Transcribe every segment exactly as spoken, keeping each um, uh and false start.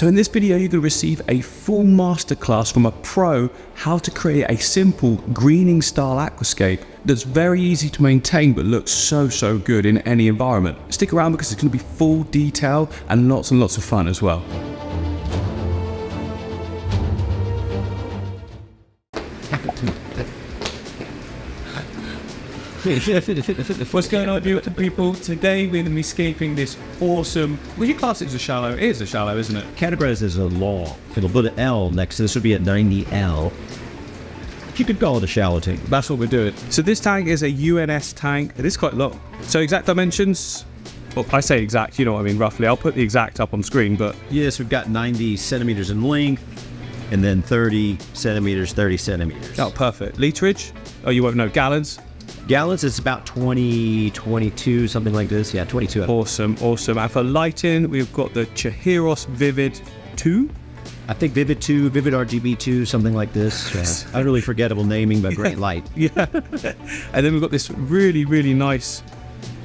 So in this video, you're going to receive a full masterclass from a pro how to create a simple greening style aquascape that's very easy to maintain but looks so, so good in any environment. Stick around because it's going to be full detail and lots and lots of fun as well. What's going on, beautiful people? Today we're going to be escaping this awesome, well, your class is a shallow, it is a shallow, isn't it? Categorized as a law. It'll put an L next to this, would be at ninety L. You could call it a shallow tank. That's what we're doing. So this tank is a U N S tank. It is quite long. So exact dimensions, well, I say exact, you know what I mean, roughly. I'll put the exact up on screen, but... Yes, we've got ninety centimeters in length, and then thirty centimeters, thirty centimeters. Oh, perfect. Literage? Oh, you won't know. Gallons? Gallons is about twenty, twenty-two, something like this. Yeah, twenty-two. Awesome, awesome. And for lighting, we've got the Chihiros Vivid Two. I think Vivid Two, Vivid R G B Two, something like this. Yes. Yeah. Utterly forgettable naming, but yeah. Great light. Yeah. And then we've got this really, really nice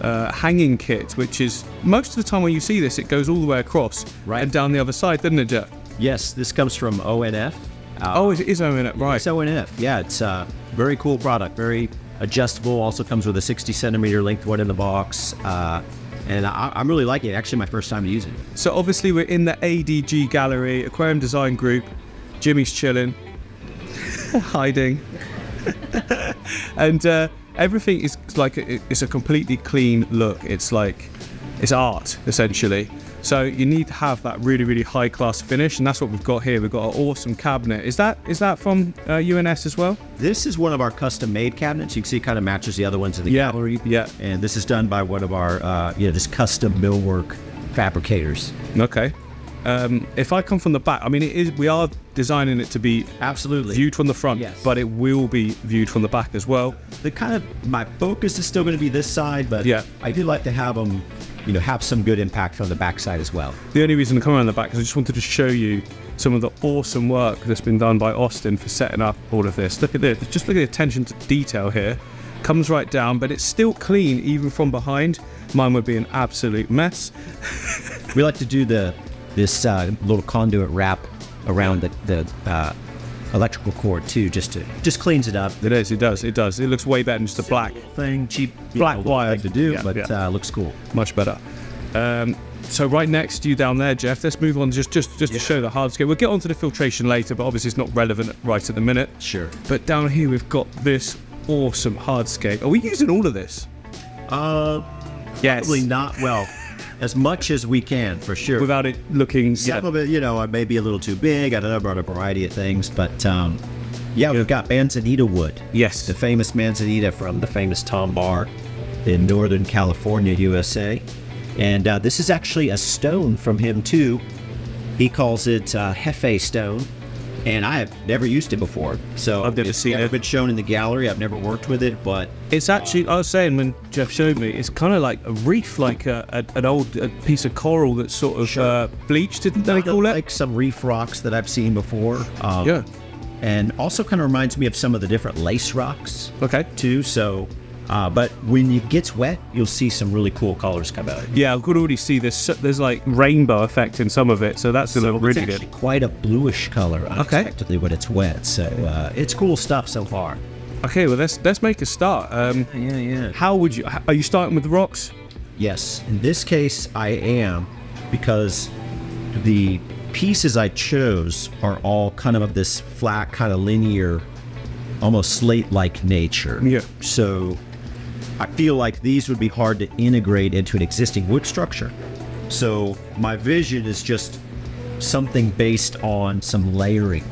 uh, hanging kit, which is most of the time when you see this, it goes all the way across right. And down the other side, doesn't it, Jeff? Yes. This comes from O N F. Uh, oh, it is O N F, right? It's O N F. Yeah, it's a uh, very cool product. Very adjustable, also comes with a sixty centimeter length one in the box, uh, and I, I'm really liking it. Actually, my first time to use it. So obviously we're in the A D G gallery, Aquarium Design Group. Jimmy's chilling, hiding, and uh, everything is like a, it's a completely clean look. It's like it's art essentially. So you need to have that really, really high class finish, and that's what we've got here. We've got an awesome cabinet. Is that is that from uh, U N S as well? This is one of our custom made cabinets. You can see it kind of matches the other ones in the yeah, gallery. Yeah. And this is done by one of our uh, you know, this custom millwork fabricators. Okay. Um, if I come from the back, I mean, it is we are designing it to be absolutely viewed from the front, yes. But it will be viewed from the back as well. The kind of my focus is still going to be this side, but yeah, I do like to have them. You know, have some good impact on the backside as well. The only reason to come around the back is I just wanted to show you some of the awesome work that's been done by Austin for setting up all of this. Look at this, just look at the attention to detail here. Comes right down, but it's still clean even from behind. Mine would be an absolute mess. We like to do the this uh, little conduit wrap around yeah. the, the uh, electrical cord too, just to just cleans it up. It is, it does, it does. It looks way better than just a black thing, cheap black wire like to do, yeah, but yeah. Uh, looks cool, much better. Um, so right next to you down there, Jeff. Let's move on just just just yeah. to show the hard scale. We'll get onto the filtration later, but obviously it's not relevant right at the minute. Sure. But down here we've got this awesome hardscape. Are we using all of this? Uh, yes. Probably not. Well. As much as we can, for sure. Without it looking... Some yeah. of it, you know, I may be a little too big. I don't know about a variety of things, but um, yeah, we've got manzanita wood. Yes. The famous manzanita from the famous Tom Barr in Northern California, U S A. And uh, this is actually a stone from him, too. He calls it uh, hefe stone, and I have never used it before. So I've never it's seen never it. been shown in the gallery. I've never worked with it, but... It's actually, I was saying when Jeff showed me, it's kind of like a reef, like a, a, an old a piece of coral that's sort of sure. uh, bleached, didn't they call it? Like some reef rocks that I've seen before. Um, yeah. And also kind of reminds me of some of the different lace rocks. Okay. Too, so, uh, but when it gets wet, you'll see some really cool colors come out. Yeah, I could already see this. There's like rainbow effect in some of it, so that's so a little really good. It's actually quite a bluish color, unexpectedly, okay. when it's wet. So uh, it's cool stuff so far. Okay, well let's let's make a start. Um, yeah, yeah. How would you? Are you starting with the rocks? Yes. In this case, I am, because the pieces I chose are all kind of of this flat, kind of linear, almost slate-like nature. Yeah. So I feel like these would be hard to integrate into an existing wood structure. So my vision is just something based on some layering.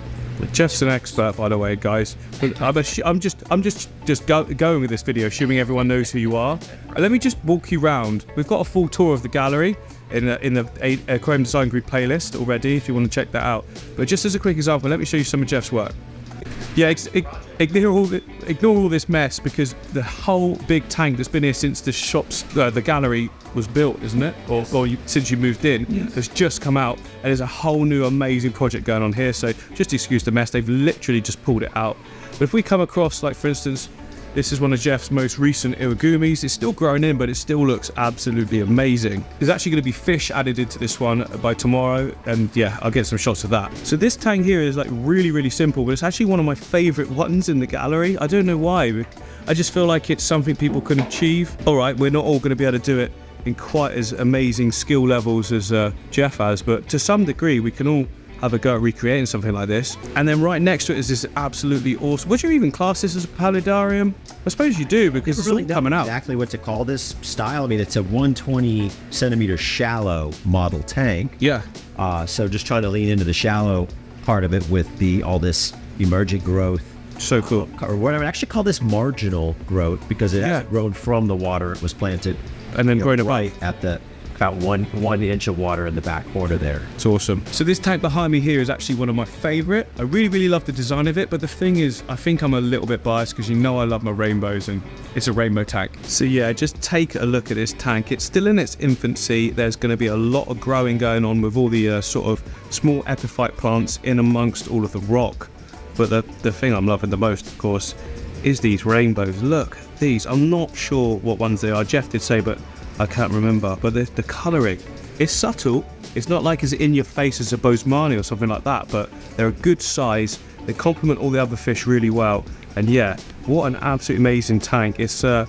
Jeff's an expert, by the way, guys. I'm, a sh I'm just, I'm just, just go going with this video, assuming everyone knows who you are. Let me just walk you round. We've got a full tour of the gallery in the, in the Aquarium Design Group playlist already, if you want to check that out. But just as a quick example, let me show you some of Jeff's work. Yeah, ignore all, the, ignore all this mess, because the whole big tank that's been here since the shops, uh, the gallery was built, isn't it? Or, or you, since you moved in, yes. Has just come out, and there's a whole new amazing project going on here. So just excuse the mess. They've literally just pulled it out. But if we come across, like for instance, This is one of Jeff's most recent Iwagumis. It's still growing in, but it still looks absolutely amazing. There's actually going to be fish added into this one by tomorrow, and yeah, I'll get some shots of that. So this tank here is like really, really simple, but it's actually one of my favorite ones in the gallery. I don't know why, but I just feel like it's something people can achieve. All right, we're not all going to be able to do it in quite as amazing skill levels as uh, Jeff has, but to some degree we can all have a go at recreating something like this. And then right next to it is this absolutely awesome, would you even class this as a paludarium? I suppose you do, because it's really all coming out. Exactly what to call this style. I mean, it's a one hundred twenty centimeter shallow model tank. Yeah. Uh, so just trying to lean into the shallow part of it with the all this emergent growth. So cool. Uh, or what I would actually call this marginal growth, because it yeah. actually grown from the water it was planted. And then growing right at the about one one inch of water in the back corner there. It's awesome. So this tank behind me here is actually one of my favorite. I really, really love the design of it, but the thing is, I think I'm a little bit biased because you know I love my rainbows, and it's a rainbow tank. So yeah, just take a look at this tank. It's still in its infancy. There's going to be a lot of growing going on with all the uh, sort of small epiphyte plants in amongst all of the rock. But the, the thing I'm loving the most, of course, is these rainbows. Look, these, I'm not sure what ones they are. Jeff did say, but I can't remember. But the, the colouring, it's subtle. It's not like it's in your face as a Bosemani or something like that, but they're a good size. They complement all the other fish really well. And yeah, what an absolutely amazing tank. It's uh,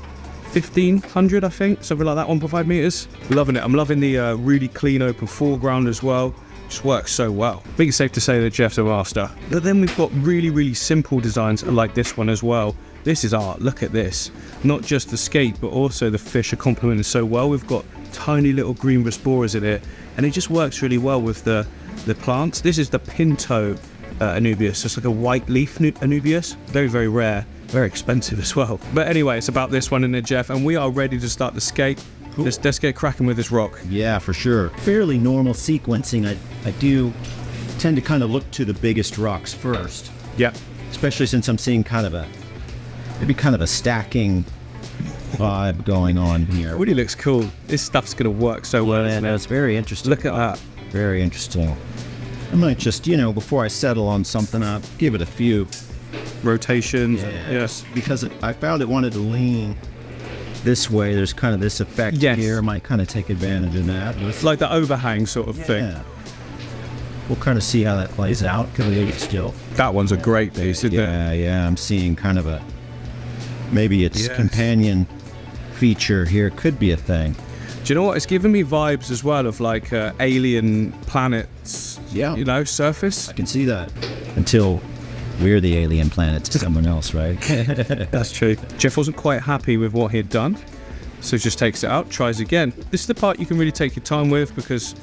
fifteen hundred, I think, something like that, one point five metres. Loving it. I'm loving the uh, really clean open foreground as well. Just works so well. I think it's safe to say that Jeff's a master. But then we've got really, really simple designs like this one as well. This is art, look at this. Not just the skate, but also the fish are complemented so well. We've got tiny little green resporas in it, and it just works really well with the, the plants. This is the pinto uh, Anubias. It's like a white leaf Anubias. Very, very rare, very expensive as well. But anyway, it's about this one in there, Jeff, and we are ready to start the skate. Cool. Let's, let's get cracking with this rock. Yeah, for sure. Fairly normal sequencing. I, I do tend to kind of look to the biggest rocks first. Yeah. Especially since I'm seeing kind of a, maybe kind of a stacking vibe going on here. Really looks cool. This stuff's going to work so well. Yeah, no, it's very interesting. Look at that. Very interesting. I might just, you know, before I settle on something, I'll give it a few rotations. Yeah, yes. Because I found it wanted to lean this way. There's kind of this effect yes. here. Might kind of take advantage of that. It's like the overhang sort of yeah. thing. We'll kind of see how that plays out. Can we get still? That one's a great piece, isn't yeah, it? Yeah, yeah. I'm seeing kind of a maybe its yes. companion feature here could be a thing. Do you know what? It's giving me vibes as well of like uh, alien planets. Yeah. You know, surface. I can see that. Until we're the alien planet to someone else, right? That's true. Jeff wasn't quite happy with what he had done, so just takes it out, tries again. This is the part you can really take your time with, because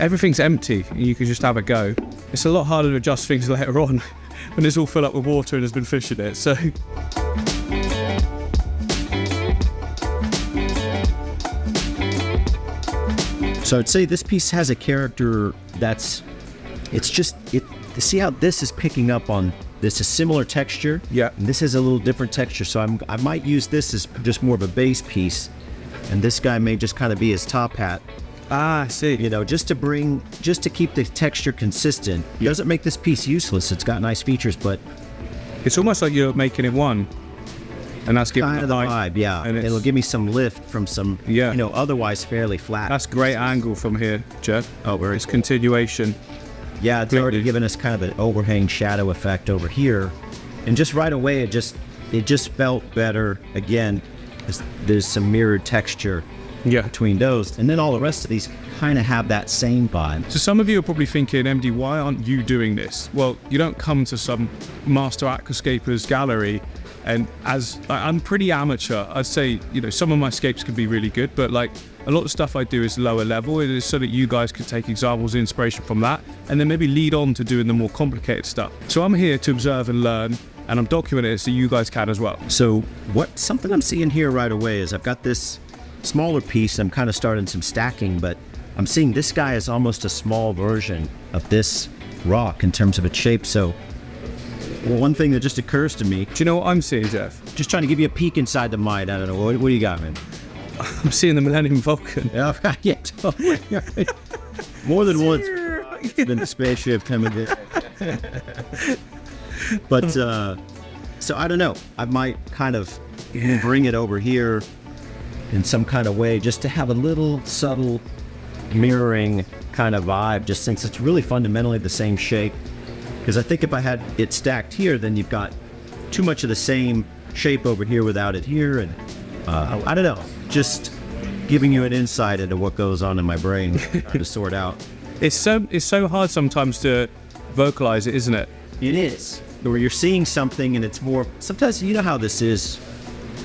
everything's empty and you can just have a go. It's a lot harder to adjust things later on when it's all filled up with water and there's been fish in it, so. So I'd say this piece has a character that's, it's just, it. see how this is picking up on this is similar texture. Yeah. And this is a little different texture, so I'm, I might use this as just more of a base piece, and this guy may just kind of be his top hat. Ah, I see. You know, just to bring, just to keep the texture consistent. It yeah. doesn't make this piece useless. It's got nice features, but it's almost like you're making it one, and that's giving kind of the vibe. Yeah, and it'll give me some lift from some, yeah. you know, otherwise fairly flat. That's great angle from here, Jeff. Oh, where it's cool. continuation. Yeah, it's already given us kind of an overhang shadow effect over here, and just right away it just it just felt better. Again, there's some mirrored texture yeah. between those, and then all the rest of these kind of have that same vibe. So some of you are probably thinking, M D, why aren't you doing this? Well, you don't come to some master aquascaper's gallery, and as I'm pretty amateur, I'd say, you know, some of my scapes can be really good, but like a lot of stuff I do is lower level. It is so that you guys can take examples and inspiration from that, and then maybe lead on to doing the more complicated stuff. So I'm here to observe and learn, and I'm documenting it so you guys can as well. So what something I'm seeing here right away is I've got this smaller piece. I'm kind of starting some stacking, but I'm seeing this guy is almost a small version of this rock in terms of its shape. So well, one thing that just occurs to me. Do you know what I'm seeing, Jeff? Just trying to give you a peek inside the mind. I don't know. What, what do you got, man? I'm seeing the Millennium Falcon. Yeah, I've got it. More than once than the spaceship coming in. But uh, So I don't know, I might kind of yeah. bring it over here in some kind of way just to have a little subtle mirroring kind of vibe, just since it's really fundamentally the same shape. Because I think if I had it stacked here, then you've got too much of the same shape over here without it here. And uh, I don't know, just giving you an insight into what goes on in my brain to sort out. It's so, it's so hard sometimes to vocalize it, isn't it? It is. Where you're seeing something and it's more, sometimes you know how this is,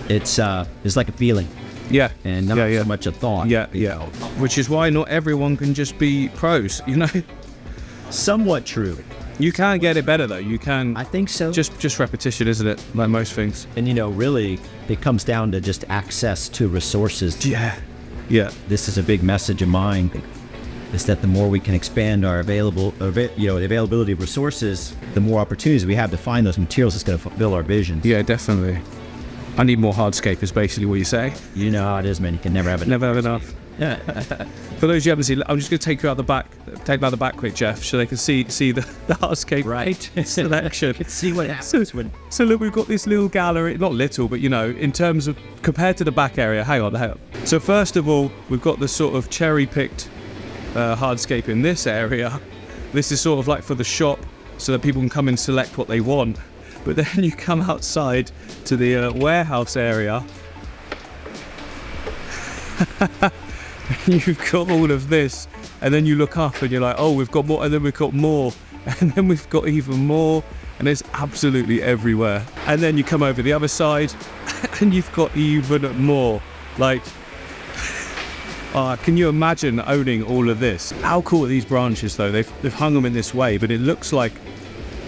it's uh, it's like a feeling. Yeah. And not yeah, yeah. so much a thought. Yeah, yeah. Which is why not everyone can just be pros, you know? Somewhat true. You can get it better though, you can. I think so. Just just repetition, isn't it? Like most things. And you know, really, it comes down to just access to resources. Yeah. Yeah. This is a big message of mine, is that the more we can expand our available, you know, the availability of resources, the more opportunities we have to find those materials that's going to fulfill our vision. Yeah, definitely. I need more hardscape is basically what you say. You know how it is, man. You can never have enough. Never have enough. Yeah. For those you haven't seen, I'm just going to take you out the back, take them out the back quick, Jeff, so they can see see the, the hardscape right. selection. Can see what happens so, when. So look, we've got this little gallery, not little, but you know, in terms of compared to the back area. Hang on, hang on. So first of all, we've got the sort of cherry-picked uh, hardscape in this area. This is sort of like for the shop, so that people can come and select what they want. But then you come outside to the uh, warehouse area. You've got all of this, and then you look up and you're like, oh, we've got more, and then we've got more, and then we've got even more, and it's absolutely everywhere. And then you come over the other side and you've got even more. Like, uh, can you imagine owning all of this? How cool are these branches though? They've, they've hung them in this way, but it looks like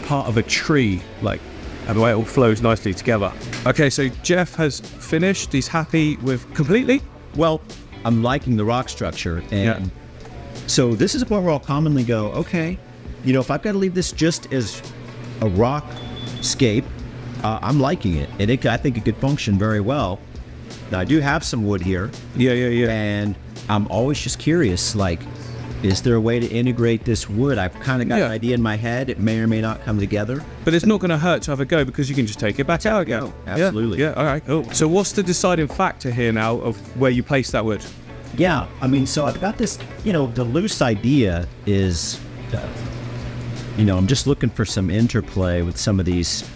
part of a tree, like, and the way it all flows nicely together. Okay, so Jeff has finished. He's happy with completely. Well, I'm liking the rock structure, and yeah. so this is where I'll commonly go, okay, you know, if I've got to leave this just as a rock scape, uh, I'm liking it, and it, I think it could function very well. Now, I do have some wood here. Yeah, yeah, yeah. And I'm always just curious, like, is there a way to integrate this wood? I've kind of got yeah. an idea in my head. It may or may not come together. But it's not going to hurt to have a go because you can just take it back out again. No, absolutely. Yeah. yeah, all right, cool. So what's the deciding factor here now of where you place that wood? Yeah, I mean, so I've got this, you know, the loose idea is, uh, you know, I'm just looking for some interplay with some of these,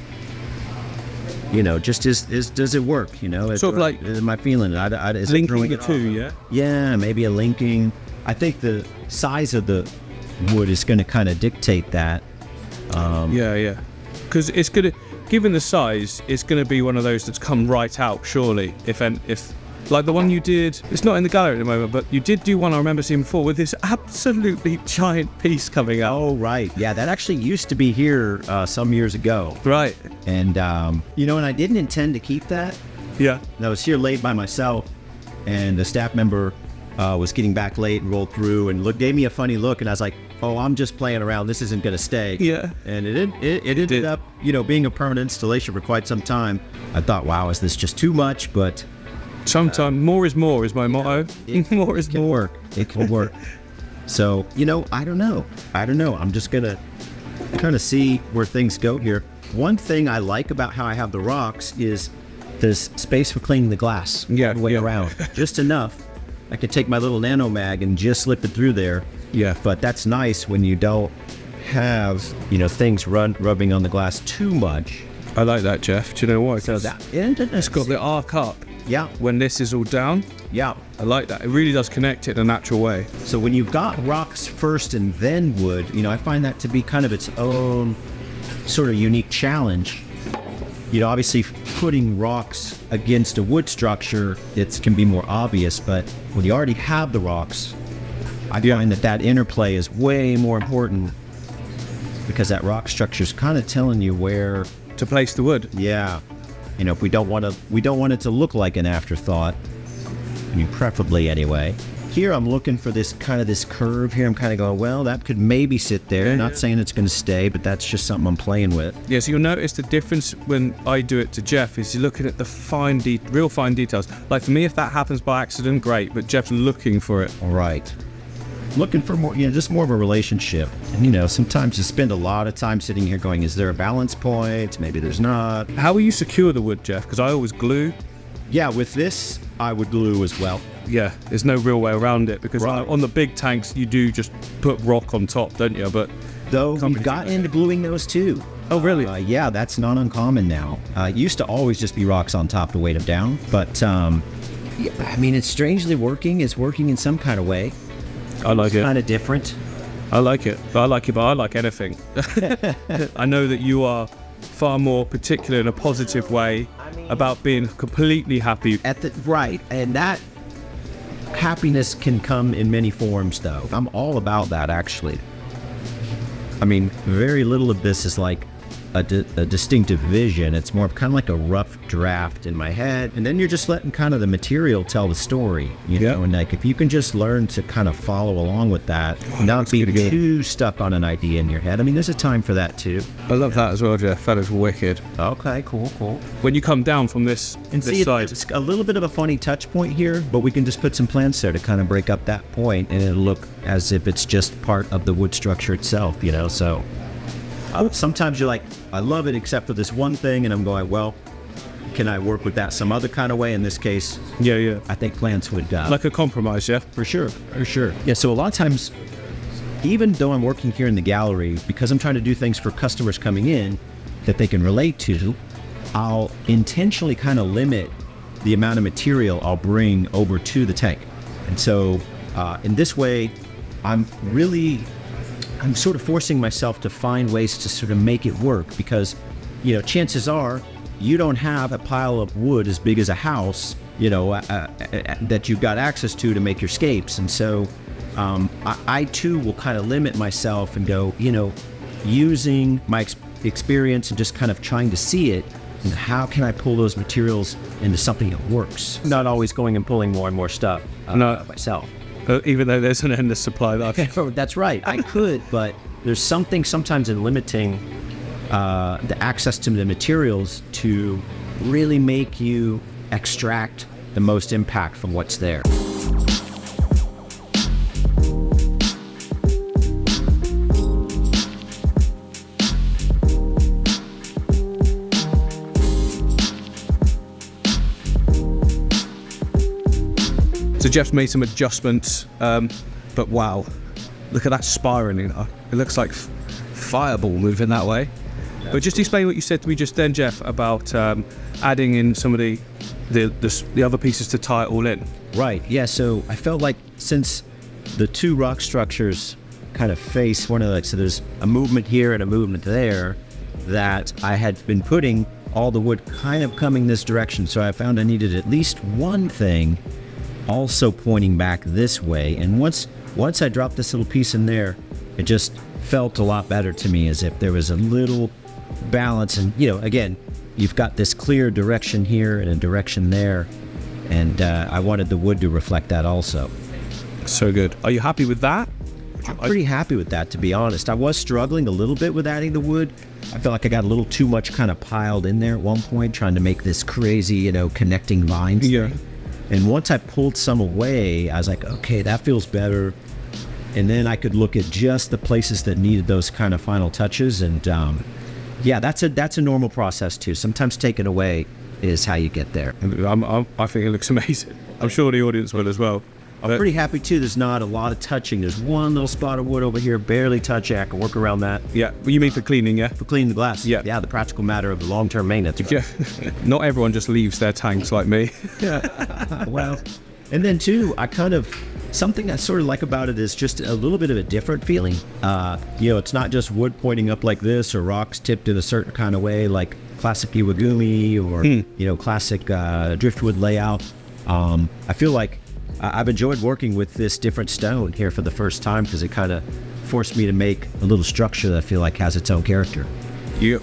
you know, just is, is does it work, you know? Sort of like... Is my feeling. I, I, is linking it the two, yeah? Yeah, maybe a linking... I think the size of the wood is going to kind of dictate that. Um, yeah, yeah. Because it's going to, given the size, it's going to be one of those that's come right out, surely. If, if like the one you did, it's not in the gallery at the moment, but you did do one I remember seeing before with this absolutely giant piece coming out. Oh, right. Yeah, that actually used to be here uh, some years ago. Right. And, um, you know, and I didn't intend to keep that. Yeah. And I was here late by myself, and the staff member... Uh, was getting back late and rolled through and looked, gave me a funny look, and I was like, oh, I'm just playing around, this isn't gonna stay. Yeah. And it, it, it ended it up, you know, being a permanent installation for quite some time. I thought, wow, is this just too much? But sometimes uh, more is more is my motto. Yeah, it, more is more. Work. It can work. So, you know, I don't know. I don't know. I'm just gonna kind of see where things go here. One thing I like about how I have the rocks is there's space for cleaning the glass. Yeah. All the way yeah. around. Just enough. I could take my little nano mag and just slip it through there. Yeah. But that's nice when you don't have, you know, things run rubbing on the glass too much. I like that, Jeff. Do you know why? So that it's got the arc up. Yeah. When this is all down. Yeah. I like that. It really does connect it in a natural way. So when you've got rocks first and then wood, you know, I find that to be kind of its own sort of unique challenge. You know, obviously putting rocks against a wood structure, it can be more obvious, but when you already have the rocks, I yeah. find that that interplay is way more important because that rock structure is kind of telling you where to place the wood. Yeah. You know, if we don't want to, we don't want it to look like an afterthought. I mean, preferably anyway. Here I'm looking for this kind of this curve here. I'm kind of going, well, that could maybe sit there. Yeah, not yeah. saying it's going to stay, but that's just something I'm playing with. Yeah, so you'll notice the difference when I do it to Jeff is you're looking at the fine, de real fine details. Like for me, if that happens by accident, great, but Jeff's looking for it. All right. looking for more, you know, just more of a relationship. And, you know, sometimes you spend a lot of time sitting here going, is there a balance point? Maybe there's not. How will you secure the wood, Jeff? Because I always glue. Yeah, with this, I would glue as well. Yeah, there's no real way around it, because right. on the big tanks, you do just put rock on top, don't you? But though we've gotten into gluing those too. Oh, really? Uh, yeah, that's not uncommon now. Uh, it used to always just be rocks on top to weight them down, but um, yeah, I mean, it's strangely working. It's working in some kind of way. I like it's it. It's kind of different. I like it. I like it, but I like anything. I know that you are far more particular in a positive way about being completely happy. At the right, and that happiness can come in many forms, though. I'm all about that, actually. I mean, very little of this is like a, di a distinctive vision. It's more of kind of like a rough draft in my head. And then you're just letting kind of the material tell the story, you yep. know? And like, if you can just learn to kind of follow along with that, oh, not be too stuck on an idea in your head. I mean, there's a time for that too. I love yeah. that as well, Jeff. That is wicked. Okay, cool, cool. When you come down from this, and this see, side. It's a little bit of a funny touch point here, but we can just put some plants there to kind of break up that point, and it'll look as if it's just part of the wood structure itself, you know, so. Uh, sometimes you're like, I love it except for this one thing, and I'm going, well, can I work with that some other kind of way? In this case, yeah, yeah, I think plants would uh, like a compromise, yeah, for sure, for sure. Yeah, so a lot of times, even though I'm working here in the gallery, because I'm trying to do things for customers coming in that they can relate to, I'll intentionally kind of limit the amount of material I'll bring over to the tank, and so uh, in this way, I'm really. I'm sort of forcing myself to find ways to sort of make it work, because, you know, chances are you don't have a pile of wood as big as a house, you know, uh, uh, uh, that you've got access to to make your scapes. And so um, I, I too will kind of limit myself and go, you know, using my ex experience and just kind of trying to see it. And how can I pull those materials into something that works? Not always going and pulling more and more stuff uh, no. myself. Uh, even though there's an endless supply that I've oh, that's right, I could, but there's something sometimes in limiting uh, the access to the materials to really make you extract the most impact from what's there. So Jeff's made some adjustments, um, but wow, look at that spiraling. It looks like f fireball moving that way. Yeah. But just explain what you said to me just then, Jeff, about um, adding in some of the the, the the other pieces to tie it all in. Right, yeah, so I felt like since the two rock structures kind of face one another, so there's a movement here and a movement there, that I had been putting all the wood kind of coming this direction, so I found I needed at least one thing also pointing back this way. And once once I dropped this little piece in there, it just felt a lot better to me, as if there was a little balance. And, you know, again, you've got this clear direction here and a direction there, and uh, I wanted the wood to reflect that also. So good. Are you happy with that? I'm pretty happy with that, to be honest. I was struggling a little bit with adding the wood. I felt like I got a little too much kind of piled in there at one point, trying to make this crazy, you know, connecting lines yeah. thing. And once I pulled some away, I was like, okay, that feels better. And then I could look at just the places that needed those kind of final touches. And um, yeah, that's a that's a normal process too. Sometimes taking away is how you get there. I'm, I'm, I think it looks amazing. I'm sure the audience will as well. I'm but pretty happy too. There's not a lot of touching. There's one little spot of wood over here, barely touching. I can work around that. Yeah, well, you mean for cleaning, yeah? For cleaning the glass. Yeah, yeah. The practical matter of the long-term maintenance. Right? Yeah. Not everyone just leaves their tanks like me. Yeah. Well, and then too, I kind of something I sort of like about it is just a little bit of a different feeling. Uh, you know, it's not just wood pointing up like this or rocks tipped in a certain kind of way, like classic Iwagumi or hmm. you know, classic uh, driftwood layout. Um, I feel like. I've enjoyed working with this different stone here for the first time, because it kind of forced me to make a little structure that I feel like has its own character. Yep.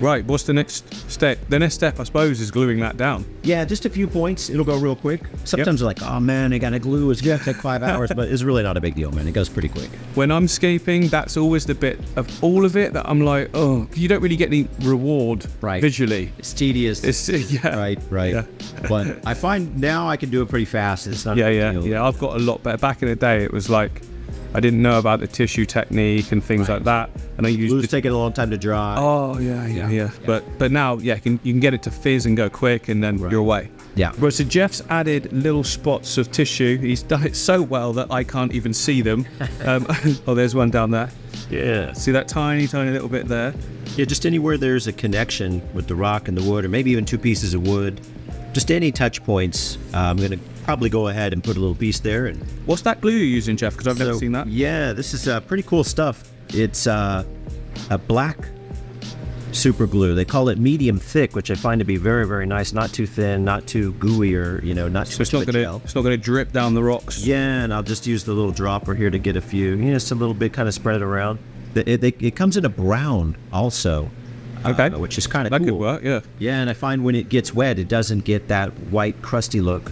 Right, what's the next step? The next step, I suppose, is gluing that down. Yeah, just a few points. It'll go real quick. Sometimes yep. you're like, oh man, I gotta glue. It's gonna take five hours, but it's really not a big deal, man. It goes pretty quick. When I'm scaping, that's always the bit of all of it that I'm like, oh, you don't really get any reward right. visually. It's tedious. It's, yeah. Right, right. Yeah. But I find now I can do it pretty fast. It's not yeah, a big yeah, deal. Yeah, I've got a lot better. Back in the day, it was like, I didn't know about the tissue technique and things right. like that. And I used it's taking a long time to dry. Oh yeah, yeah, yeah. yeah. yeah. But but now yeah, you can you can get it to fizz and go quick, and then right. you're away. Yeah. Well, so Jeff's added little spots of tissue. He's done it so well that I can't even see them. Um, oh, there's one down there. Yeah. See that tiny, tiny little bit there? Yeah, just anywhere there's a connection with the rock and the wood, or maybe even two pieces of wood. Just any touch points. Uh, I'm going to probably go ahead and put a little piece there. And what's that glue you're using, Jeff? Because I've so, never seen that. Yeah, this is uh, pretty cool stuff. It's uh, a black super glue. They call it medium thick, which I find to be very, very nice. Not too thin, not too gooey, or you know, not so too it's not going to it's not going to drip down the rocks. Yeah, and I'll just use the little dropper here to get a few. You know, just a little bit, kind of spread it around. It, it, it comes in a brown also. Okay. Uh, which is kind of cool. That could work, yeah. Yeah, and I find when it gets wet, it doesn't get that white, crusty look.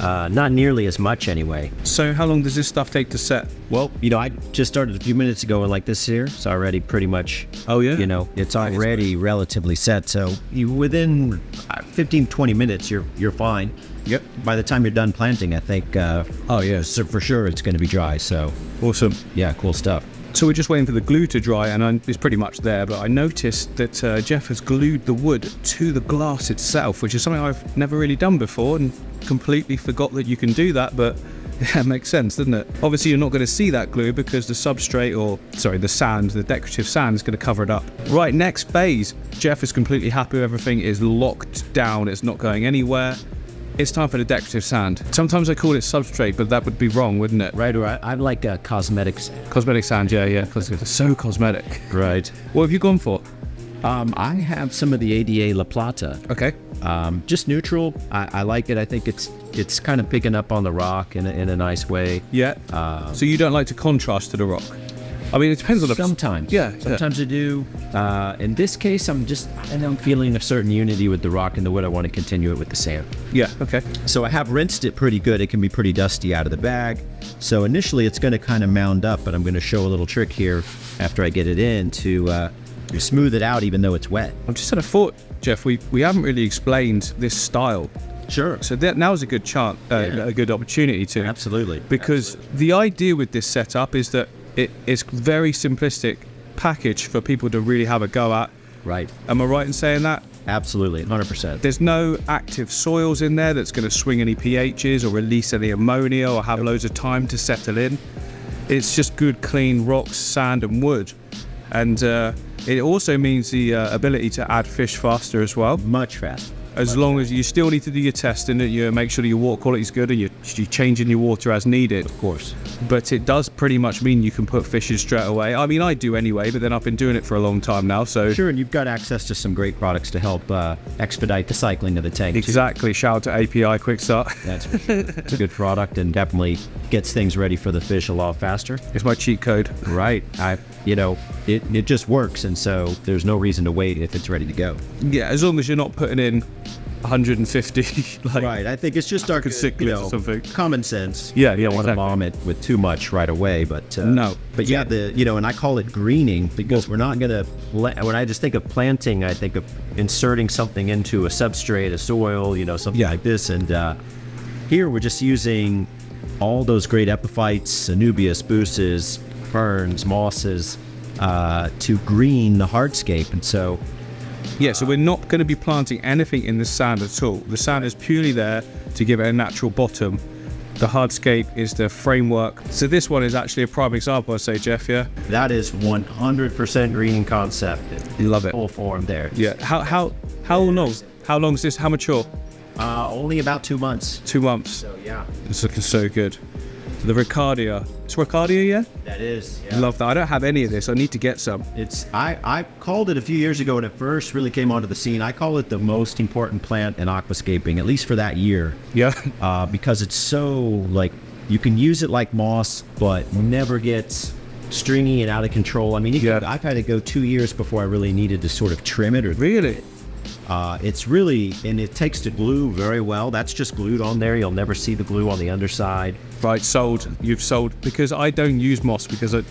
Uh, not nearly as much, anyway. So how long does this stuff take to set? Well, you know, I just started a few minutes ago, and like this here, it's already pretty much... Oh, yeah? You know, it's already it's relatively set, so you, within fifteen, twenty minutes, you're, you're fine. Yep. By the time you're done planting, I think... Uh, oh, yeah, so for sure it's going to be dry, so... Awesome. Yeah, cool stuff. So we're just waiting for the glue to dry, and I'm, it's pretty much there, but I noticed that uh, Jeff has glued the wood to the glass itself, which is something I've never really done before and completely forgot that you can do that, but yeah, it makes sense, doesn't it? Obviously, you're not going to see that glue because the substrate, or sorry, the sand, the decorative sand is going to cover it up. Right, next phase. Jeff is completely happy. Everything is locked down. It's not going anywhere. It's time for the decorative sand. Sometimes I call it substrate, but that would be wrong, wouldn't it? Right, right. I'm like uh, cosmetics. Cosmetic sand, yeah, yeah. It's so cosmetic. Right. What have you gone for? Um, I have some of the A D A La Plata. Okay. Um, just neutral. I, I like it. I think it's it's kind of picking up on the rock in a, in a nice way. Yeah. Um, so you don't like to contrast to the rock? I mean, it depends on the... Sometimes. Yeah. Sometimes yeah. I do. Uh, in this case, I'm just... I know I'm feeling a certain unity with the rock and the wood. I want to continue it with the sand. Yeah, okay. So I have rinsed it pretty good. It can be pretty dusty out of the bag. So initially, it's going to kind of mound up, but I'm going to show a little trick here after I get it in to uh, smooth it out even though it's wet. I've just had a thought, Jeff. We, we haven't really explained this style. Sure. So that now is a good chance, uh, yeah. a good opportunity to... Absolutely. Because Absolutely. the idea with this setup is that It, it's very simplistic package for people to really have a go at. Right. Am I right in saying that? Absolutely, one hundred percent. There's no active soils in there that's going to swing any pHs or release any ammonia or have yep. loads of time to settle in. It's just good, clean rocks, sand and wood. And uh, it also means the uh, ability to add fish faster as well. Much faster. As much long faster. as you still need to do your testing, that you make sure that your water quality is good and you're, you're changing your water as needed. Of course. But it does pretty much mean you can put fish in straight away. I mean, I do anyway, but then I've been doing it for a long time now, so... Sure, and you've got access to some great products to help uh, expedite the cycling of the tank. Exactly. Too. Shout out to A P I Quick Start. That's for sure. It's a good product and definitely gets things ready for the fish a lot faster. It's my cheat code. Right. I, you know, it, it just works, and so there's no reason to wait if it's ready to go. Yeah, as long as you're not putting in one hundred fifty. Like, right, I think it's just our you know, or something. Common sense. Yeah, yeah. I want to bomb it with too much right away, but uh, no. But yeah, yeah, the you know, and I call it greening because well, we're not gonna. When I just think of planting, I think of inserting something into a substrate, a soil, you know, something yeah. like this. And uh, here we're just using all those great epiphytes, Anubias, buses, ferns, mosses, uh, to green the hardscape, and so. Yeah, so we're not going to be planting anything in the sand at all. The sand is purely there to give it a natural bottom. The hardscape is the framework. So this one is actually a prime example, I'd say, Jeff, yeah? That is one hundred percent greening concept. You love it. Full form there. Yeah. How, how, how long? How long is this? How mature? Uh, only about two months. Two months. So, yeah. It's looking so good. The Ricardia. It's Ricardia, yeah? That is, yeah. Love that. I don't have any of this. I need to get some. It's I, I called it a few years ago when it first really came onto the scene. I call it the most important plant in aquascaping, at least for that year. Yeah. Uh, because it's so, like, you can use it like moss, but never gets stringy and out of control. I mean, you yeah. can, I've had to go two years before I really needed to sort of trim it. Or really? It. Uh, it's really, and it takes the glue very well. That's just glued on there. You'll never see the glue on the underside. Right, sold. You've sold. Because I don't use moss because I,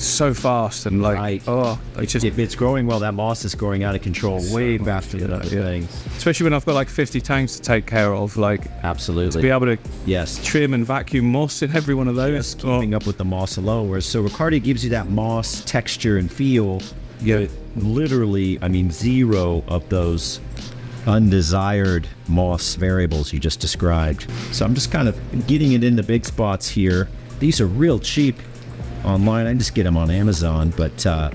so fast and like, right. oh, it's just... If it's growing well, that moss is growing out of control so way faster than other yeah. things. Especially when I've got like fifty tanks to take care of, like... Absolutely. To be able to yes. trim and vacuum moss in every one of those. Just keeping oh. up with the moss alone. Whereas, so Ricardia gives you that moss texture and feel. Yeah. Literally, I mean, zero of those undesired moss variables you just described. So I'm just kind of getting it in the big spots here. These are real cheap online. I just get them on Amazon, but uh,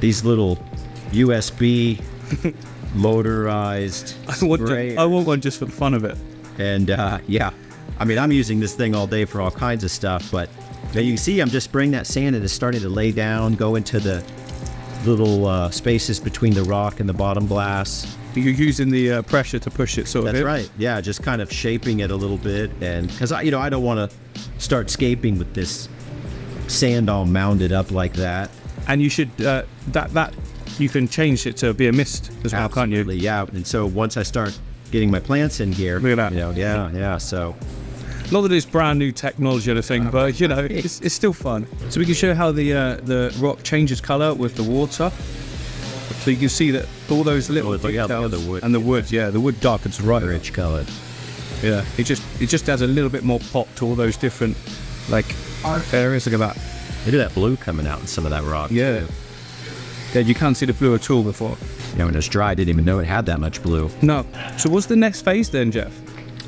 these little U S B motorized I want, to, I want one just for the fun of it. And uh, yeah, I mean, I'm using this thing all day for all kinds of stuff, but now you can see I'm just bringing that sand and it's starting to lay down, go into the little uh, spaces between the rock and the bottom glass. You're using the uh, pressure to push it, so that's it? Right. Yeah, just kind of shaping it a little bit, and because I, you know, I don't want to start scaping with this sand all mounded up like that. And you should uh, that that you can change it to be a mist as well, can't you? Absolutely. Yeah. And so once I start getting my plants in here, look at that. You know, yeah, yeah. So. Not that it's brand new technology or anything, but you know, it's, it's still fun. So we can show how the uh, the rock changes color with the water. So you can see that all those little oh, details yeah, the wood. and the wood, yeah, the wood darkens right. Rich colored. Yeah, it just it just adds a little bit more pop to all those different like areas. Look at that. Look at that blue coming out in some of that rock. Yeah. Too. Yeah, you can't see the blue at all before. Yeah, when it's dry, I didn't even know it had that much blue. No. So what's the next phase then, Jeff?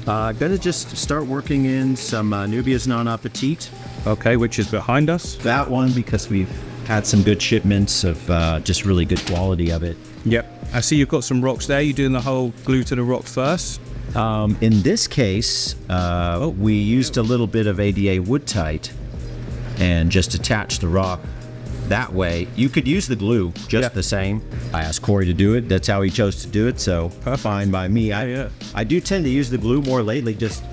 Uh, gonna just start working in some uh, Anubias Nana Petite. Okay, which is behind us. That one, because we've had some good shipments of uh, just really good quality of it. Yep. I see you've got some rocks there. You're doing the whole glue to the rock first. Um, in this case, uh, oh. we used a little bit of A D A Woodtite and just attached the rock that way. You could use the glue just yeah. the same. I asked Corey to do it. That's how he chose to do it, so Perfect. fine by me. I, yeah. I do tend to use the glue more lately, just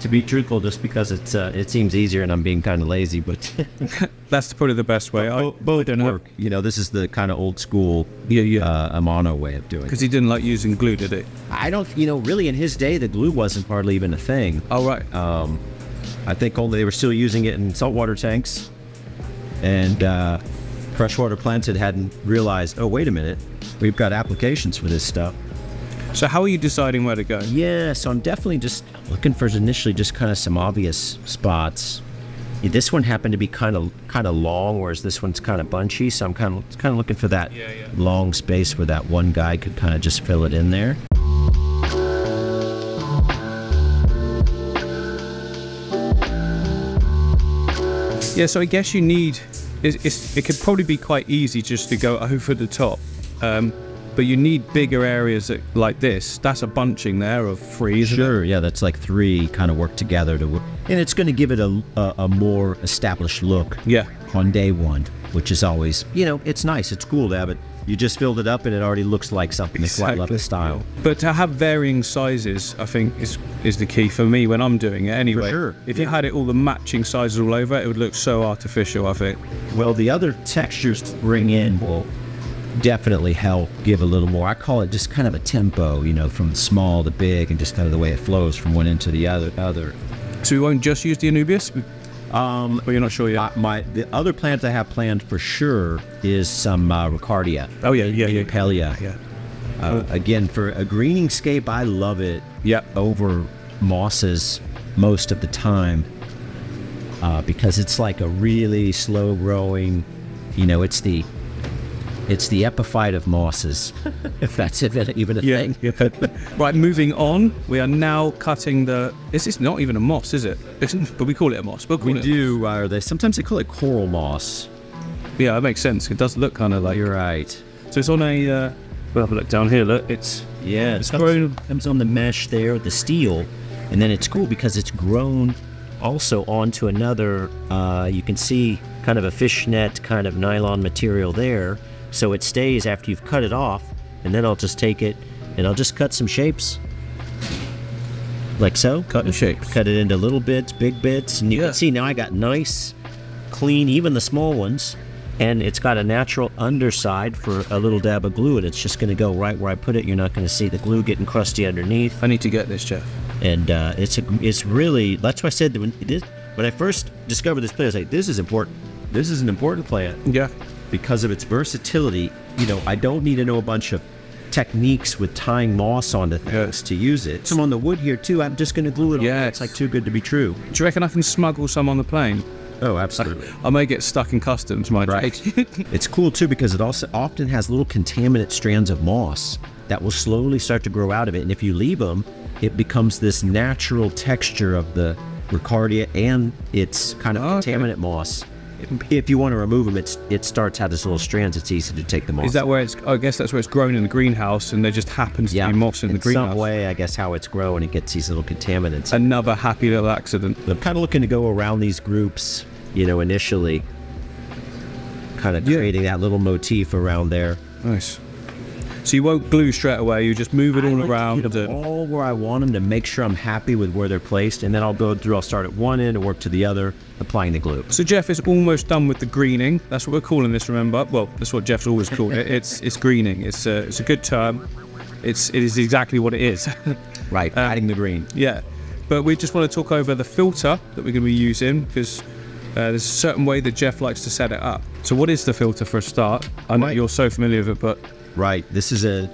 to be truthful, just because it's uh, it seems easier and I'm being kind of lazy, but... That's probably the best way. Bo I, both don't work. You know, this is the kind of old school yeah, yeah. Uh, Amano way of doing it. Because he didn't like using glue, did he? I don't, you know, really in his day, the glue wasn't hardly even a thing. Oh, right. Um, I think only they were still using it in saltwater tanks. And uh, freshwater plants that hadn't realized, oh, wait a minute, we've got applications for this stuff. So how are you deciding where to go? Yeah, so I'm definitely just looking for initially just kind of some obvious spots. This one happened to be kind of kind of long, whereas this one's kind of bunchy, so I'm kind of, kind of looking for that yeah, yeah. long space where that one guy could kind of just fill it in there. Yeah, so I guess you need, it's, it's, it could probably be quite easy just to go over the top, um, but you need bigger areas that, like this. That's a bunching there of three. Sure, yeah, that's like three kind of work together to work. And it's going to give it a, a, a more established look yeah. on day one, which is always, you know, it's nice, it's cool to have it. You just filled it up and it already looks like something that's exactly. quite left style. But to have varying sizes, I think, is is the key for me when I'm doing it anyway. For sure. If yeah. you had it all the matching sizes all over, it would look so artificial, I think. Well, the other textures to bring in will definitely help give a little more. I call it just kind of a tempo, you know, from small to big and just kind of the way it flows from one end to the other. other. So we won't just use the Anubias? Um, well, you're not sure yet. I, my the other plant I have planned for sure is some uh, Ricardia. Oh yeah, yeah, yeah. Pellia. Yeah. Uh, oh. Again, for a greening scape, I love it. Yep. Over mosses most of the time uh, because it's like a really slow growing. You know, it's the it's the epiphyte of mosses, if that's even a yeah, thing. Yeah. Right, moving on. We are now cutting the... This is not even a moss, is it? It's, but we call it a moss. We'll we it do. Moss. Are they, sometimes they call it coral moss. Yeah, that makes sense. It does look kind of like... You're right. So it's on a... Uh, we'll have a look down here. Look, it's... Yeah, it's it comes, grown. comes on the mesh there, the steel. And then it's cool because it's grown also onto another... Uh, you can see kind of a fishnet kind of nylon material there. So it stays after you've cut it off, and then I'll just take it and I'll just cut some shapes. Like so. Cut the shapes. Cut it into little bits, big bits, and you yeah. can see now I got nice, clean, even the small ones, and it's got a natural underside for a little dab of glue, and it's just gonna go right where I put it. You're not gonna see the glue getting crusty underneath. I need to get this, Jeff. And uh, it's, a, it's really, that's why I said, that when, it is, when I first discovered this plant, I was like, this is important. this is an important plant. Yeah. Because of its versatility, you know, I don't need to know a bunch of techniques with tying moss onto things yeah. to use it. Some on the wood here too, I'm just going to glue it yes. on. It's like too good to be true. Do you reckon I can smuggle some on the plane? Oh, absolutely. I, I may get stuck in customs, my right. It's cool too because it also often has little contaminant strands of moss that will slowly start to grow out of it. And if you leave them, it becomes this natural texture of the Ricardia and its kind of oh, contaminant okay. moss. If you want to remove them, it's, it starts out as little strands. It's easy to take them off. Is that where it's, I guess that's where it's grown in the greenhouse and there just happens to yeah, be moss in, in the greenhouse? In some way, I guess, how it's grown, it gets these little contaminants. Another happy little accident. I'm kind of looking to go around these groups, you know, initially. Kind of yeah. creating that little motif around there. Nice. So you won't glue straight away, you just move it all I around. Get them all where I want them to make sure I'm happy with where they're placed, and then I'll go through, I'll start at one end and work to the other, applying the glue. So Jeff is almost done with the greening. That's what we're calling this, remember? Well, that's what Jeff's always called it. It's, it's greening, it's a, it's a good term. It's, it is exactly what it is. Right, um, adding the green. Yeah, but we just want to talk over the filter that we're going to be using, because Uh, there's a certain way that Jeff likes to set it up. So what is the filter for a start? I know right. you're so familiar with it, but... Right, this is a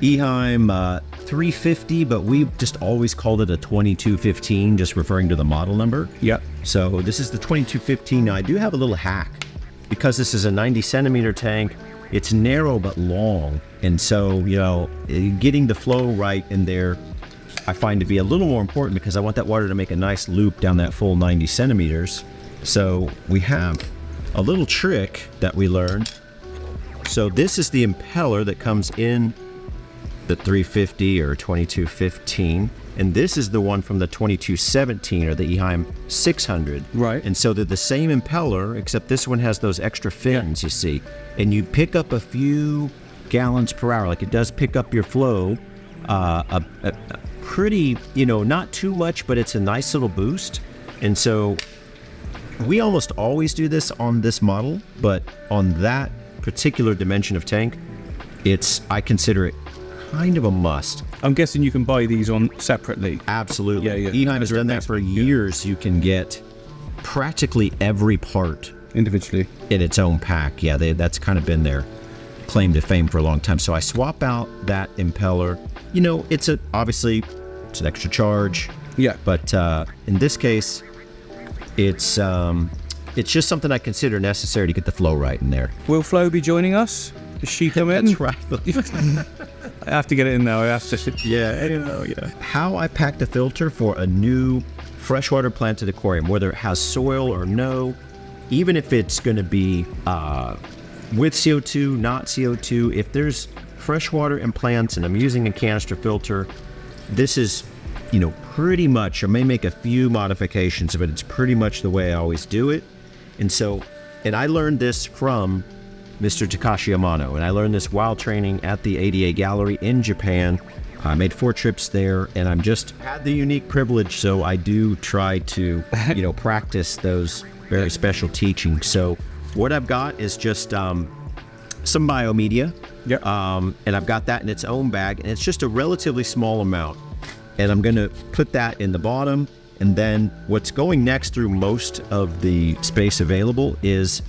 Eheim uh, three fifty, but we just always called it a twenty-two fifteen, just referring to the model number. Yep. So this is the twenty-two fifteen. Now I do have a little hack. Because this is a ninety centimeter tank, it's narrow but long. And so, you know, getting the flow right in there, I find to be a little more important because I want that water to make a nice loop down that full ninety centimeters. So we have a little trick that we learned. So this is the impeller that comes in the three fifty or twenty-two fifteen, and this is the one from the twenty-two seventeen or the Eheim six hundred. Right. And so they're the same impeller, except this one has those extra fins, yeah. you see. And you pick up a few gallons per hour, like it does pick up your flow. Uh, a, a, a pretty, you know, not too much, but it's a nice little boost. And so we almost always do this on this model, but on that particular dimension of tank, it's, I consider it kind of a must. I'm guessing you can buy these on separately. Absolutely. Yeah, yeah. Eheim has done that for years. You can get practically every part individually in its own pack. Yeah, they, that's kind of been their claim to fame for a long time. So I swap out that impeller. You know, it's a, obviously it's an extra charge. Yeah. But uh, in this case, It's um, it's just something I consider necessary to get the flow right in there. Will Flo be joining us? Does she come in? That's right. I have to get it in now. I have to. Yeah, I don't know. Yeah. How I pack the filter for a new freshwater planted aquarium, whether it has soil or no, even if it's going to be uh, with C O two, not C O two, if there's freshwater and plants, and I'm using a canister filter, this is, you know, pretty much, I may make a few modifications, but it's pretty much the way I always do it. And so, and I learned this from Mister Takashi Amano, and I learned this while training at the A D A gallery in Japan. I made four trips there, and I'm just had the unique privilege, so I do try to, you know, practice those very special teachings. So what I've got is just um, some biomedia, yep. um, and I've got that in its own bag, and it's just a relatively small amount. And I'm gonna put that in the bottom, and then what's going next through most of the space available is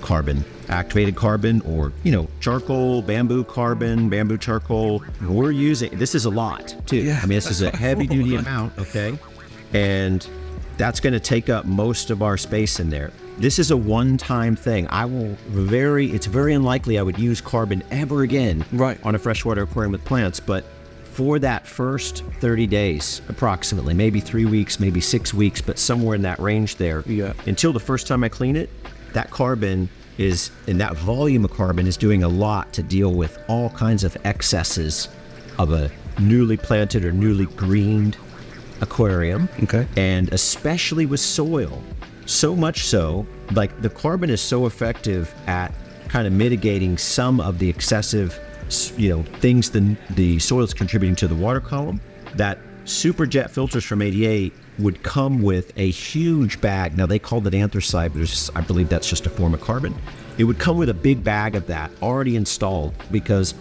carbon, activated carbon, or, you know, charcoal, bamboo carbon, bamboo charcoal. We're using, this is a lot too. Yeah. I mean, this is a heavy duty amount, okay? And that's gonna take up most of our space in there. This is a one-time thing. I will very, it's very unlikely I would use carbon ever again right. on a freshwater aquarium with plants, but for that first thirty days, approximately, maybe three weeks, maybe six weeks, but somewhere in that range there. Yeah. Until the first time I clean it, that carbon is, and that volume of carbon is doing a lot to deal with all kinds of excesses of a newly planted or newly greened aquarium. Okay. And especially with soil, so much so, like the carbon is so effective at kind of mitigating some of the excessive, you know, things the, the soil is contributing to the water column, that super jet filters from A D A would come with a huge bag. Now they called it anthracite, but I believe that's just a form of carbon. It would come with a big bag of that already installed because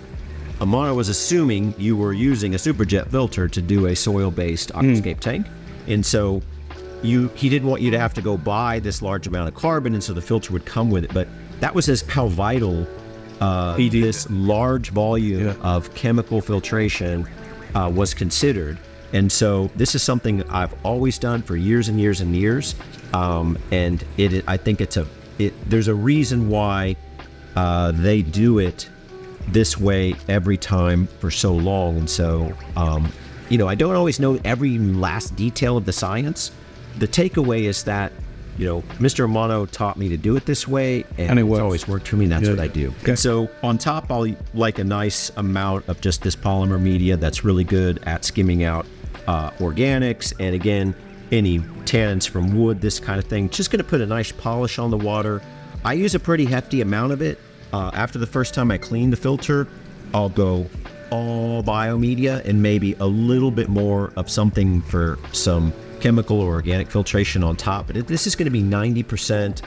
Amano was assuming you were using a super jet filter to do a soil-based aquascape mm. tank. And so you he didn't want you to have to go buy this large amount of carbon, and so the filter would come with it. But that was as how vital uh, this large volume yeah. of chemical filtration uh, was considered. And so this is something I've always done for years and years and years. Um, and it, I think it's a, it, there's a reason why uh, they do it this way every time for so long. And so, um, you know, I don't always know every last detail of the science. The takeaway is that, you know, Mister Amano taught me to do it this way, and, and it it's always worked for me, and that's yeah. what I do. Okay. So on top, I'll like a nice amount of just this polymer media that's really good at skimming out uh, organics, and again, any tannins from wood, this kind of thing. Just gonna put a nice polish on the water. I use a pretty hefty amount of it. Uh, after the first time I clean the filter, I'll go all biomedia and maybe a little bit more of something for some chemical or organic filtration on top, but this is going to be ninety percent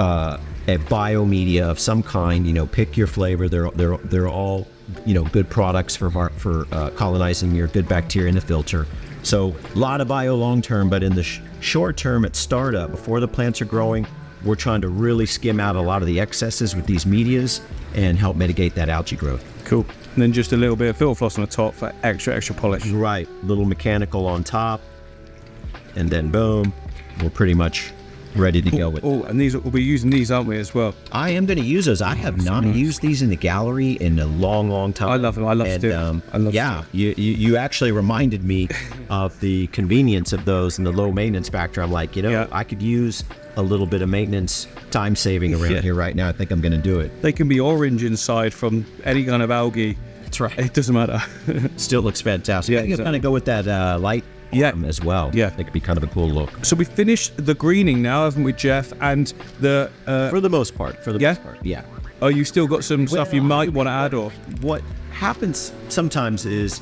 uh, a biomedia of some kind. You know, pick your flavor. They're they're they're all, you know, good products for for uh, colonizing your good bacteria in the filter. So a lot of bio long term, but in the sh short term at startup, before the plants are growing, we're trying to really skim out a lot of the excesses with these medias and help mitigate that algae growth. Cool. And then just a little bit of fill floss on the top for extra extra polish. Right. Little mechanical on top. And then boom, we're pretty much ready to go with it. Oh, and these, we'll be using these, aren't we, as well? I am going to use those. I have not used these in the gallery in a long, long time. I love them. I love and, to do um, I love Yeah, to do you, you, you actually reminded me of the convenience of those and the low maintenance factor. I'm like, you know, yeah. I could use a little bit of maintenance time saving around yeah. here right now. I think I'm going to do it. They can be orange inside from any kind of algae. That's right. It doesn't matter. Still looks fantastic. Yeah, I think exactly. I'm going to go with that uh, light. Yeah, as well. Yeah, it could be kind of a cool look. So we finished the greening now, haven't we, Jeff? And the uh, for the most part, for the yeah? most part, yeah. Oh, you still got some well, stuff you might want to add, or what happens sometimes is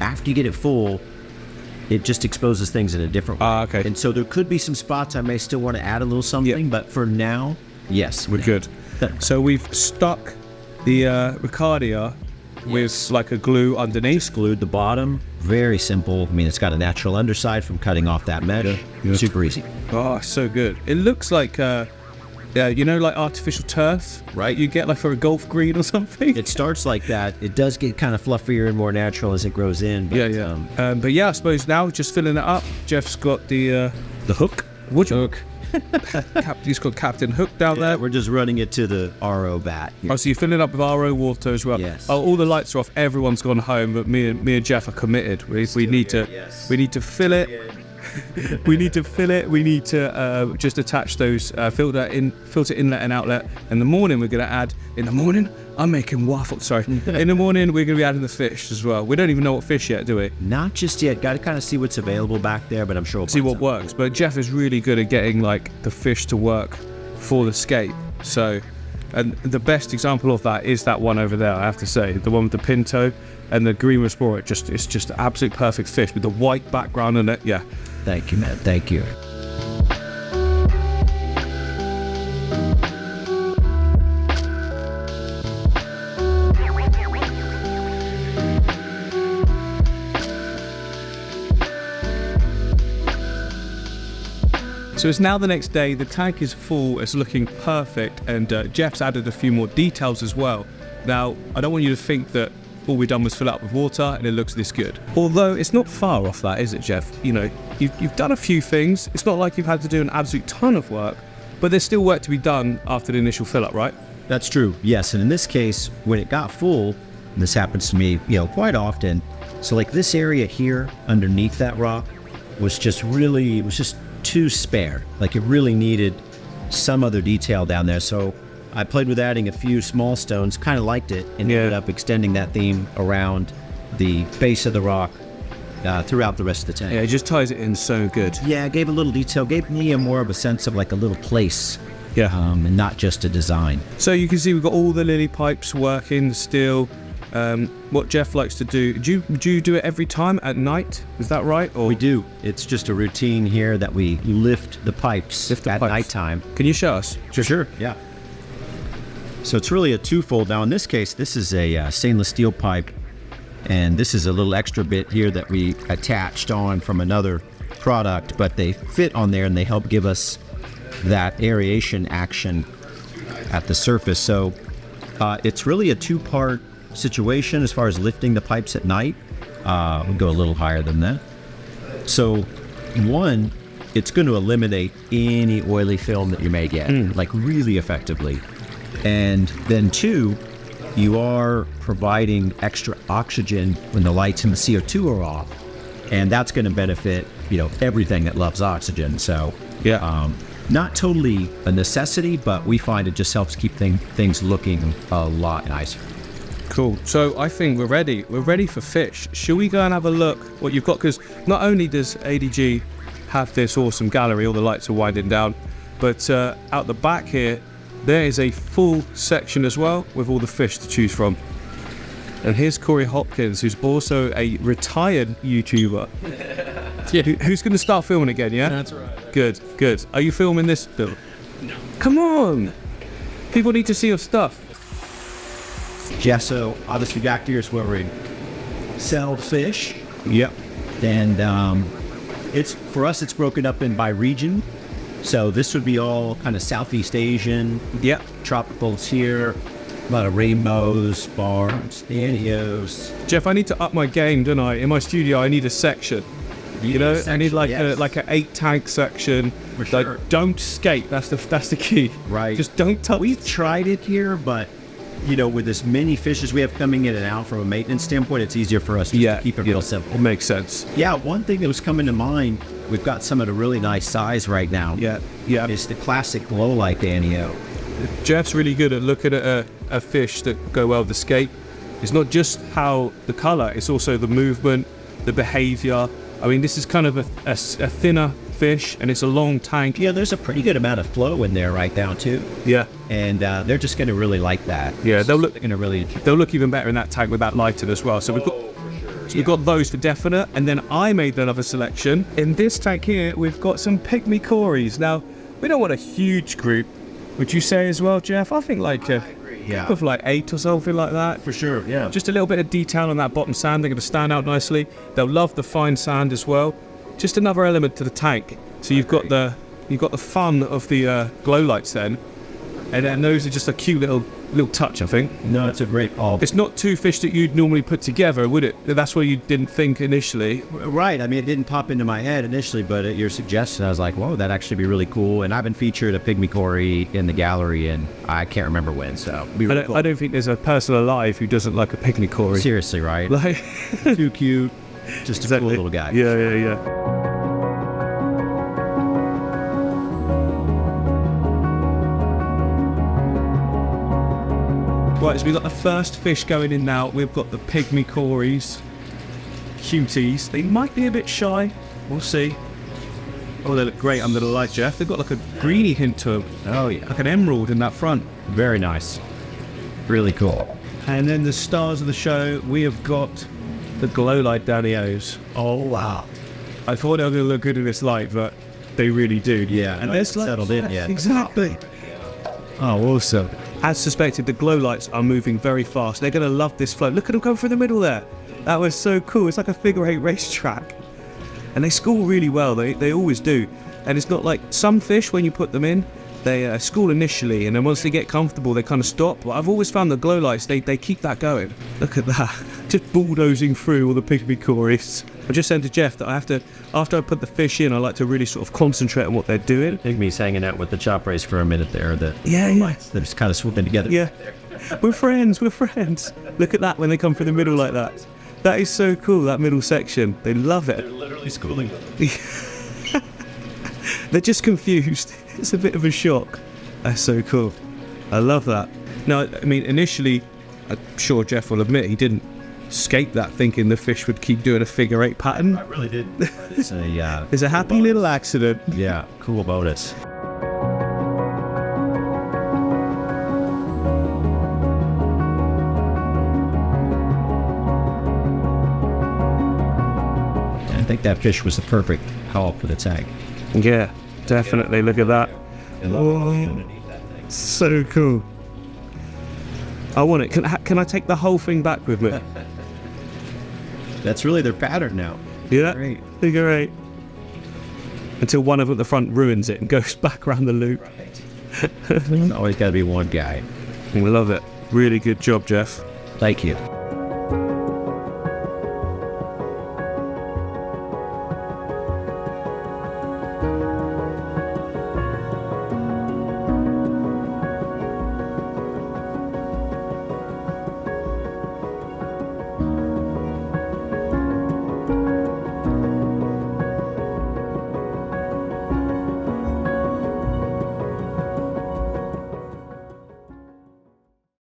after you get it full, it just exposes things in a different way. Ah, uh, okay. And so there could be some spots I may still want to add a little something, yeah. but for now, yes, we're good. So we've stuck the uh, Ricardia. With yes. like a glue underneath. Just glued the bottom. Very simple. I mean, it's got a natural underside from cutting off that mesh. Yeah. Yeah. Super easy. Oh, so good. It looks like, uh, yeah, you know, like artificial turf, right? You get like for a golf green or something. It starts like that. It does get kind of fluffier and more natural as it grows in. But, yeah, yeah. Um, um, but yeah, I suppose now just filling it up. Jeff's got the uh, the hook. Wood hook. Cap, he's called Captain Hook down yeah, there. We're just running it to the R O vat. Yeah. Oh, so you fill it up with R O water as well. Yes. Oh, all the lights are off. Everyone's gone home, but me and me and Jeff are committed. We, we need here, to yes. we need to fill it. we need to fill it. We need to uh, just attach those uh, filter in filter inlet and outlet. In the morning, we're going to add. In the morning, I'm making waffles. Sorry. In the morning, we're going to be adding the fish as well. We don't even know what fish yet, do we? Not just yet. Got to kind of see what's available back there, but I'm sure we'll see what something. works. But Jeff is really good at getting like the fish to work for the scape. So, and the best example of that is that one over there. I have to say, the one with the pinto and the green rasbora. Just it's just an absolute perfect fish with the white background in it. Yeah. Thank you, man. Thank you. So it's now the next day. The tank is full. It's looking perfect. And uh, Jeff's added a few more details as well. Now, I don't want you to think that all we've done was fill it up with water and it looks this good. Although it's not far off that, is it, Jeff? You know, you've, you've done a few things. It's not like you've had to do an absolute ton of work, but there's still work to be done after the initial fill up, right? That's true, yes. And in this case, when it got full, and this happens to me, you know, quite often. So like this area here underneath that rock was just really, it was just too spare. Like it really needed some other detail down there. So I played with adding a few small stones, kind of liked it, and yeah. ended up extending that theme around the base of the rock uh, throughout the rest of the tank. Yeah, it just ties it in so good. Yeah, it gave a little detail, gave me a more of a sense of like a little place, yeah, um, and not just a design. So you can see we've got all the lily pipes working still. Um, what Jeff likes to do, do you, do you do it every time at night? Is that right? Or? We do. It's just a routine here that we lift the pipes lift the at pipes. nighttime. Can you show us? Sure, sure. Yeah. So it's really a twofold. Now in this case, this is a uh, stainless steel pipe, and this is a little extra bit here that we attached on from another product, but they fit on there and they help give us that aeration action at the surface. So uh, it's really a two-part situation as far as lifting the pipes at night. Uh, we'll go a little higher than that. So one, it's going to eliminate any oily film that you may get, mm. like really effectively. And then two, you are providing extra oxygen when the lights and the C O two are off, and that's going to benefit, you know, everything that loves oxygen. So yeah, um, not totally a necessity, but we find it just helps keep thing, things looking a lot nicer. Cool. So I think we're ready. We're ready for fish. Should we go and have a look what you've got? Because not only does A D G have this awesome gallery, all the lights are winding down, but uh, out the back here, there is a full section as well with all the fish to choose from. And here's Corey Hopkins, who's also a retired YouTuber. Yeah. Who, who's going to start filming again, yeah? That's right. Good, good. Are you filming this still? No. Come on! People need to see your stuff. Yeah, so obviously back here is where we sell fish. Yep. And um, it's for us, it's broken up in by region. So this would be all kind of Southeast Asian. Yep. Tropicals here, a lot of rainbows, bars, anios. Jeff, I need to up my game, don't I? In my studio, I need a section. You, you know, section, I need like yes. a like an eight tank section. For sure. Like, don't skate. That's the that's the key. Right. Just don't touch. We've tried it here, but you know, with as many fishes we have coming in and out from a maintenance standpoint, it's easier for us just yeah, to keep it real simple. It makes sense. Yeah, one thing that was coming to mind, we've got some at a really nice size right now. Yeah, yeah. It's the classic glow light Danio. Jeff's really good at looking at a, a fish that go well with the skate. It's not just how the color, it's also the movement, the behavior. I mean, this is kind of a, a, a thinner fish, and it's a long tank. Yeah, there's a pretty good amount of flow in there right now too. Yeah, and uh, they're just going to really like that. Yeah, they'll look going to really. They'll look even better in that tank with that lighting as well. So we've got, oh, for sure. so yeah. we've got those for definite, and then I made another selection in this tank here. We've got some pygmy cories. Now we don't want a huge group. Would you say as well, Jeff? I think like a group yeah. of like eight or something like that. For sure. Yeah. Just a little bit of detail on that bottom sand. They're going to stand out nicely. They'll love the fine sand as well. Just another element to the tank. So you've got the you've got the fun of the uh, glow lights then, and then those are just a cute little little touch, I think. No, it's a great op. It's not two fish that you'd normally put together, would it? That's where you didn't think initially. Right. I mean, it didn't pop into my head initially, but at your suggestion, I was like, whoa, that'd actually be really cool. And I've been featured a pygmy cory in the gallery, and I can't remember when. So it'd be really I, don't, cool. I don't think there's a person alive who doesn't like a pygmy cory. Seriously, right? Like too cute. Just exactly. a cool little guy. Yeah, yeah, yeah. Right, so we've got the first fish going in now. We've got the pygmy cories, cuties. They might be a bit shy. We'll see. Oh, they look great under the light, Jeff. They've got like a greeny hint to them. Oh, yeah. Like an emerald in that front. Very nice. Really cool. And then the stars of the show, we have got the glow light Danios. Oh wow! I thought they were going to look good in this light, but they really do. Yeah, and they're like, settled in. Yeah, exactly. Oh, awesome! As suspected, the glow lights are moving very fast. They're going to love this float. Look at them going through the middle there. That was so cool. It's like a figure eight racetrack, and they school really well. They they always do. And it's not like some fish when you put them in, they uh, school initially, and then once they get comfortable, they kind of stop. But I've always found the glow lights, they they keep that going. Look at that. Just bulldozing through all the pygmy cories. I just said to Jeff that I have to, after I put the fish in, I like to really sort of concentrate on what they're doing. Pygmy's hanging out with the chop rays for a minute there. The yeah, yeah. lights that are just kind of swooping together. Yeah, we're friends, we're friends. Look at that when they come through the middle like that. That is so cool, that middle section. They love it. They're literally schooling. They're just confused. It's a bit of a shock. That's so cool. I love that. Now, I mean, initially, I'm sure Jeff will admit he didn't escape that thinking the fish would keep doing a figure eight pattern. I really did. It's a, uh, it's a happy cool little accident. Yeah, cool bonus. I think that fish was the perfect call for the tank. Yeah, definitely. Look at that. Whoa. So cool. I want it. Can I, can I take the whole thing back with me? That's really their pattern now. Yeah. Great. Figure eight. until one of them at the front ruins it and goes back around the loop. Right. There's always got to be one guy. We love it. Really good job, Jeff. Thank you.